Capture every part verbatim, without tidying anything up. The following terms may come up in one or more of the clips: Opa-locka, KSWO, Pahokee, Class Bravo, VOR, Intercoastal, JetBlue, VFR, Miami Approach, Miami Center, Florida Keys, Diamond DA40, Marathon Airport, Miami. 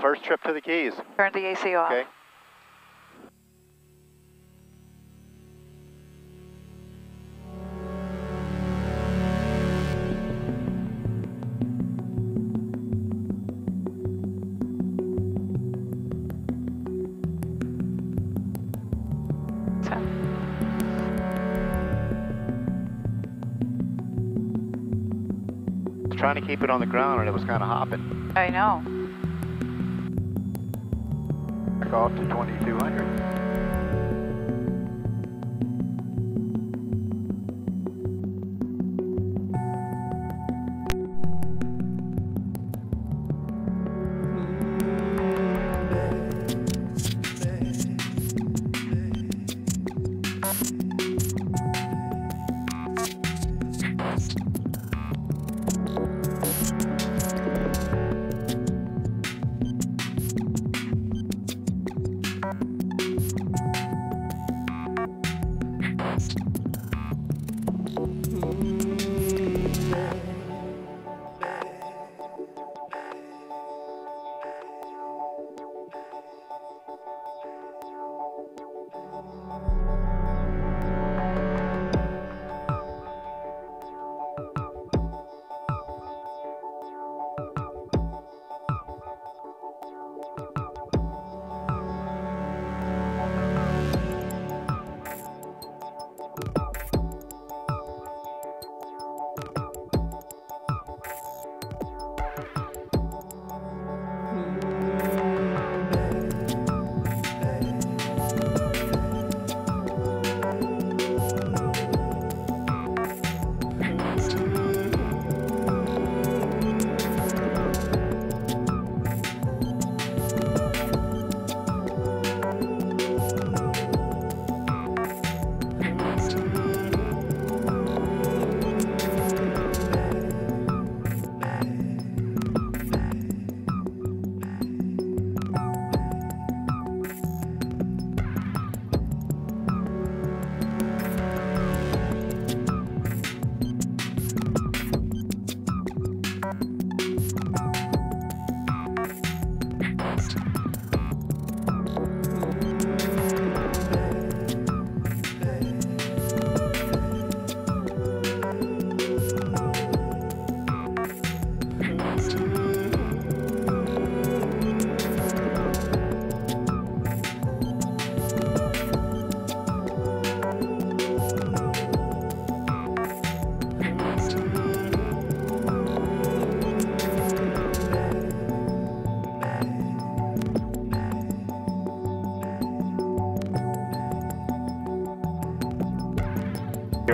First trip to the Keys. Turn the A C off. Okay. Trying to keep it on the ground and it was kind of hopping. I know. Back off to twenty-two hundred.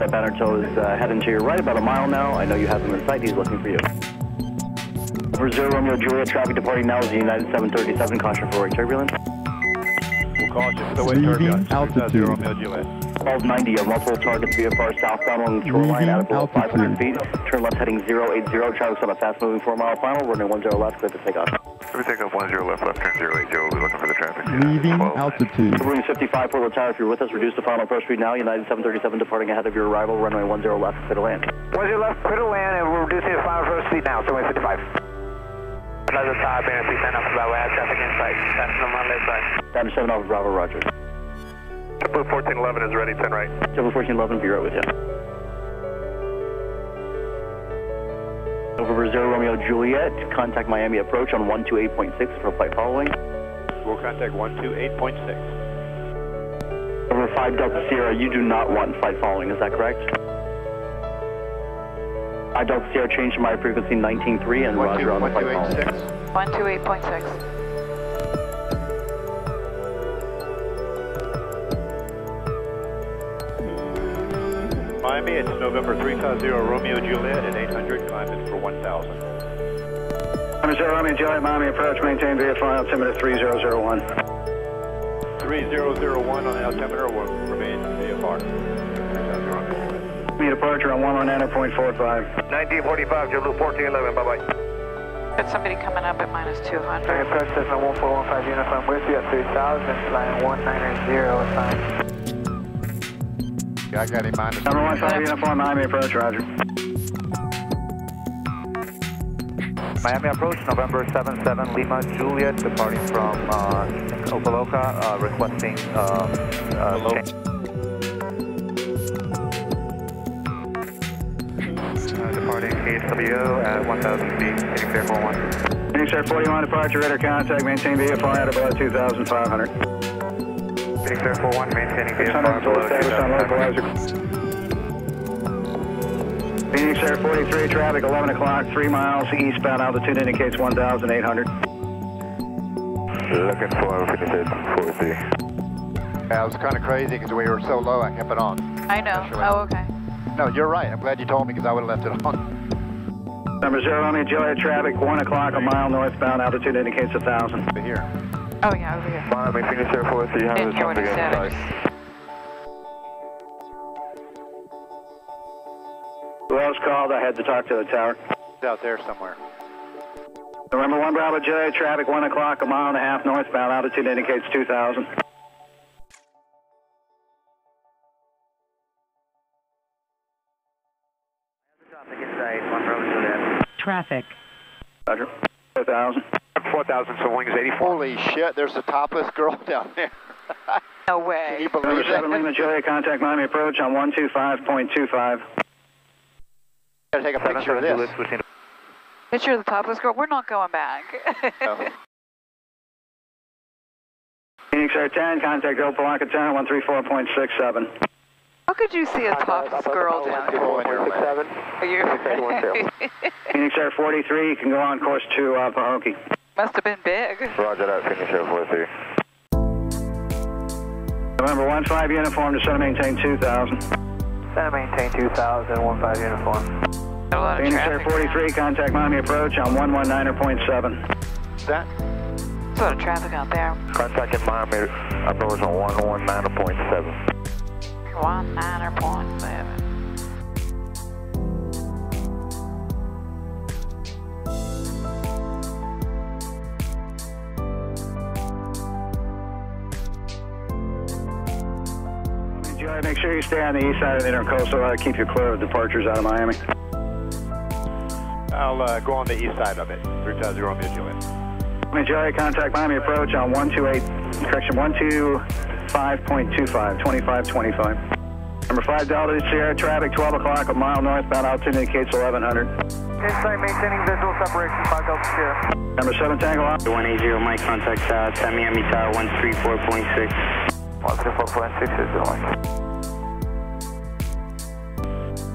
That pattern tow is uh, heading to your right about a mile now. I know you have him in sight. He's looking for you. Over Zero Romeo Juliet, traffic departing now is the United seven thirty-seven. Caution for turbulence. We'll caution for the way turbulence. Altitude. Zero Romeo Juliet. twelve ninety, a multiple target V F R southbound along the shore line out of below five hundred feet. Turn left heading zero eight zero. Traffic's on a fast-moving four-mile final. Running one zero left. Clear to take off. We take off one zero left, left turn zero eight zero. We'll be looking for the traffic. Leaving altitude. Covering fifty-five, Portland Tower. If you're with us, reduce the final approach speed now. United seven thirty-seven departing ahead of your arrival. Runway one zero left, clear to land. one zero left, clear to land, and we're reducing the final approach speed now. So we're fifty-five. Another Tower, B N P send off Bravo. Add traffic insight. That's on my left side. Down to seven off Bravo, Roger. Triple fourteen eleven is ready, ten right. Triple fourteen eleven, be right with you. Over Zero Romeo Juliet, contact Miami Approach on one two eight point six for flight following. We'll contact one two eight point six. Over five Delta Sierra, you do not want flight following, is that correct? five Delta Sierra, change to my frequency nineteen three and roger on the flight following. one two eight point six. Miami, it's November three five zero Romeo Juliet at eight hundred, climbing for one thousand. Miami Zero Romeo Juliet, Miami Approach, maintain V F R altimeter three zero zero one. three zero zero one on the altimeter will remain V F R. Meet departure on one one nine point four five. nineteen forty-five, JetBlue fourteen eleven, bye bye. Got somebody coming up at minus two hundred. Miami Approach says on one four one five uniform with you at three thousand, line one nine eight zero, assigned. I got him minus. Number one, five uniform, Miami Approach, roger. Miami Approach, November seven seven Lima Juliet, departing from uh, Opa-locka, uh, requesting uh, uh, change. Uh, departing K S W O at one thousand feet, heading clear forty-one. Heading clear forty-one, departure, radar contact, maintain V F R at about two thousand five hundred. Heading clear forty-one, maintaining V F R below two thousand five hundred. Phoenix Air forty-three, traffic eleven o'clock, three miles, eastbound altitude indicates one thousand eight hundred. Looking for Phoenix Air forty-three. Yeah, it was kind of crazy because we were so low I kept it on. I know, oh okay. No, you're right. I'm glad you told me because I would have left it on. Number zero, only Juliet traffic, one o'clock, a mile northbound, altitude indicates one thousand. Over here. Oh, yeah, over here. Miami Phoenix Air forty-three, how is something inside? Who else called? I had to talk to the tower. It's out there somewhere. November one, Bravo Juliet traffic, one o'clock, a mile and a half northbound, altitude indicates two thousand. Traffic. Roger. four thousand. four thousand, so wings eighty-four. Holy shit, there's a topless girl down there. No way. Can you believe Number seven, Lima Julia, contact Miami Approach on one two five point two five. Gotta take a picture of this. Picture of the topless girl? We're not going back. No. Phoenix Air ten, contact Opa-locka one three four point six seven. How could you see a topless girl down here? Phoenix Air forty-three, you can go on course to uh, Pahokee. Must have been big. Roger that, Phoenix Air forty-three. November one five uniform to center maintain two thousand. Center maintain two thousand, one five uniform. Phoenix Air forty-three, now. Contact Miami Approach on one one nine point seven. Is that? There's a lot of traffic out there. Contact Miami Approach on one one nine point seven. One nine or point seven. Joey, make sure you stay on the east side of the Intercoastal. I'll keep you clear of departures out of Miami. I'll uh, go on the east side of it. Three times zero, Joey. Joey, contact Miami Approach on one two eight. Correction, one two. five point two five, twenty-five twenty-five. Number five, Delta Sierra traffic, twelve o'clock, a mile northbound, altitude indicates eleven hundred. Inside maintaining visual separation, five Delta Sierra. Number seven, Tango Alpha. one eighty, Mike, contact uh, South Miami Tower, one three four point six. one three four point six is the line.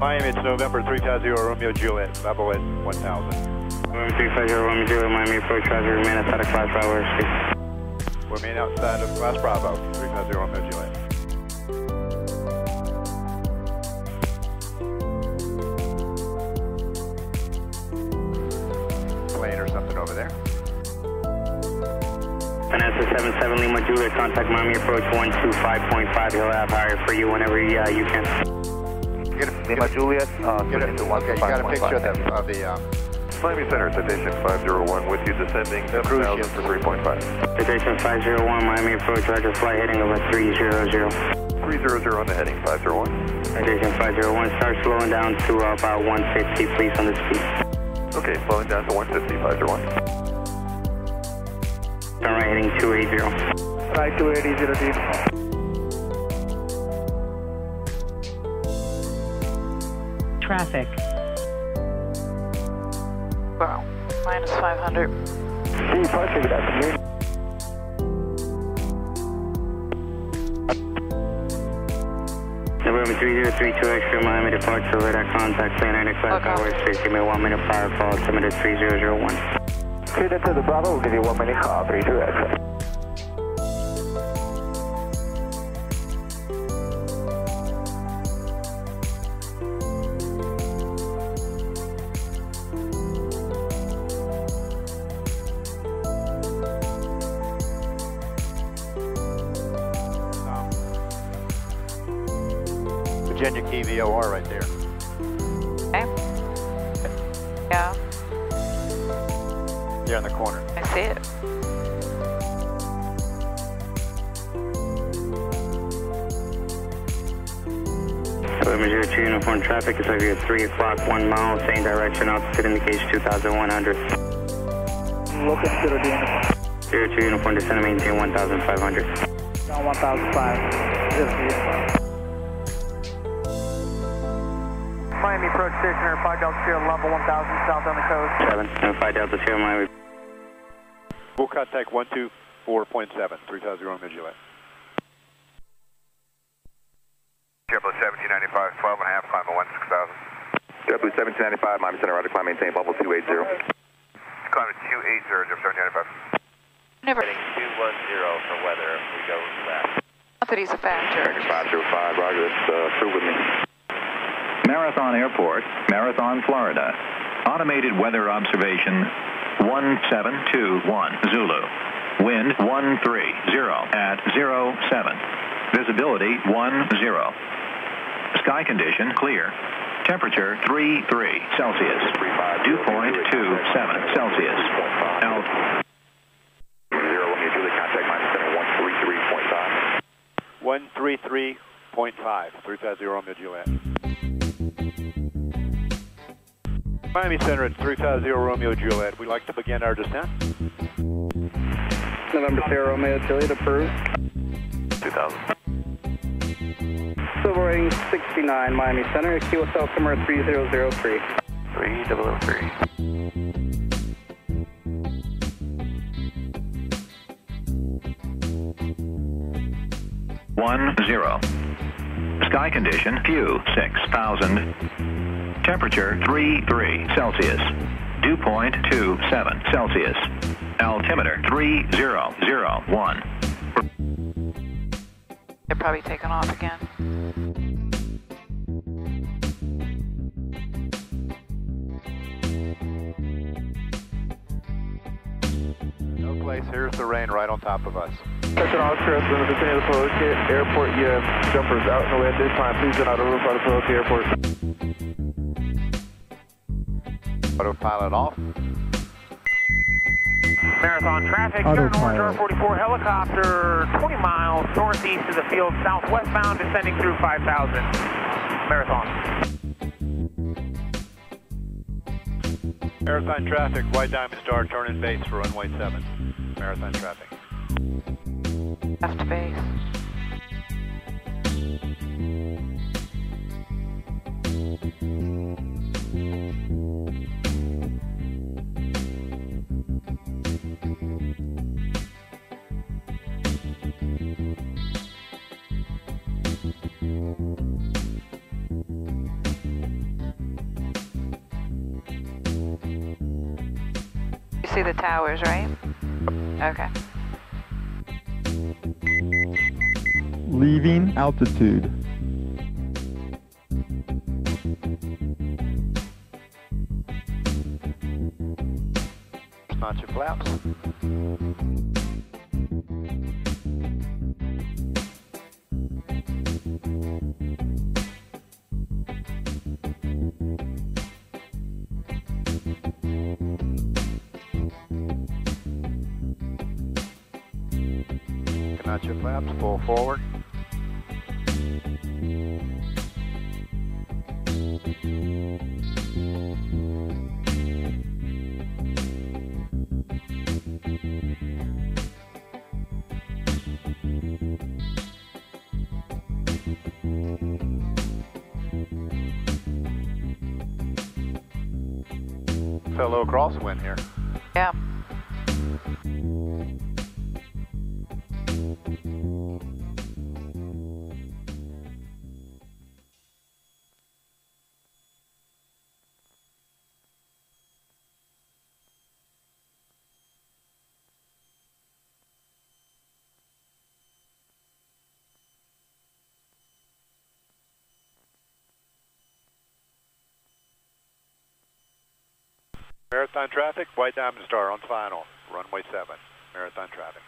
Miami, it's November three five zero, Romeo Juliet, level at one thousand. November three five zero, Romeo Juliet, Miami Approach, Roger, remain outside of Class Bravo Airspace. Remain outside of Class Bravo, three five zero on the Juliet. Plane or something over there. Vanessa seven seven Lima Juliet, contact Miami Approach one two five point five. He'll have higher for you whenever uh, you can. Get a, Lima Juliet, uh, get a, to okay, you got a picture of the, of the um, Miami Center, citation five zero one with you, descending seven thousand for three point five. Citation five zero one, Miami Approach, roger, flight heading over three hundred. three hundred on the heading five zero one. Citation five zero one, start slowing down to uh, about one fifty, please, on the speed. Okay, slowing down to one fifty, five zero one. Turn right, heading two eighty. Right, two eighty, zero deep. Traffic. Wow, minus five hundred. November three zero three two extra Miami departure, radar contact, plan ninety-five okay. Hours, please give me one minute prior call, submitted three zero zero one. Clear that to the Bravo, we'll give you one minute call, three two extra. Virginia Key V O R right there. Okay. Yeah. Yeah, in the corner. I see it. So, Missouri two uniform traffic is over here at three o'clock, one mile, same direction, altitude indicates two thousand one hundred. local computer uniform. Zero two uniform, descend and maintain one thousand five hundred. Down one thousand five hundred. Miami Approach Stationer, five Delta Sierra, Lumber one thousand, south on the coast. seven, and five Delta Sierra, Miami. Full contact one two four point seven, three thousand Midget. Triple seventeen ninety-five, twelve and a half, climb at one six thousand. Triple seventeen ninety-five, Miami Center, roger, climb, maintain, bubble two eighty. Climb at two eighty, Triple seventeen ninety-five. Never. Heading two ten for weather, we go left. Not that he's a factor. five zero five, roger, that's uh, through with me. Marathon Airport, Marathon, Florida. Automated weather observation one seven two one Zulu. Wind one three zero at zero seven. Visibility one zero. Sky condition clear. Temperature three three Celsius. Dew point two seven Celsius. Out. Zero, let me do the contact minus one thirty-three point five. one thirty-three point five, three thousand Midget. Miami Center at three five zero Romeo Juliet. We'd like to begin our descent. November Sierra Romeo Juliet, approved. two thousand. Silver rating sixty-nine, Miami Center, Q S L Summer three zero zero three. three thousand three. one zero. Sky condition, Q, six thousand. Temperature three three Celsius. Dew point two seven Celsius. Altimeter three zero zero one. They're probably taking off again. No place, here's the rain right on top of us. Attention all trips in the vicinity of the Pahokee Airport. You have jumpers out in the way at this time. Please do not overfly the Pahokee Airport. Autopilot off. Marathon traffic, Autopilot. Turn orange R forty-four helicopter, twenty miles northeast of the field, southwestbound, descending through five thousand. Marathon. Marathon traffic, White Diamond Star, turn in base for runway seven. Marathon traffic. Left base. See the towers, right? Okay. Leaving altitude. Notch your flaps. Notch your flaps, pull forward. It's a little crosswind here. Yeah. Marathon traffic, White Diamond Star on final, runway seven, Marathon traffic.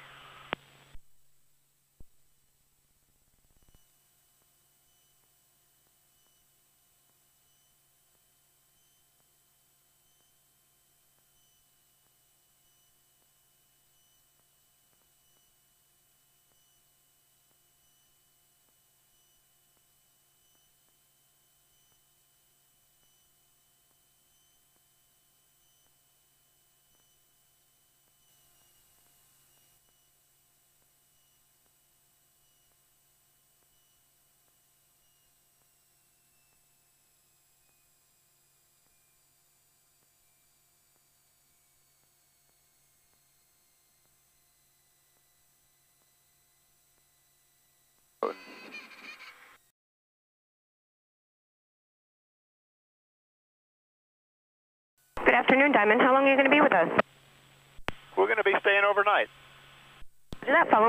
Good afternoon, Diamond. How long are you going to be with us? We're going to be staying overnight. Do that. Follow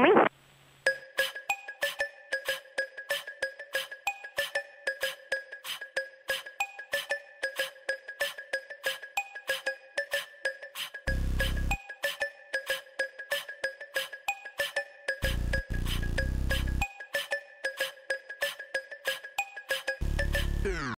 me.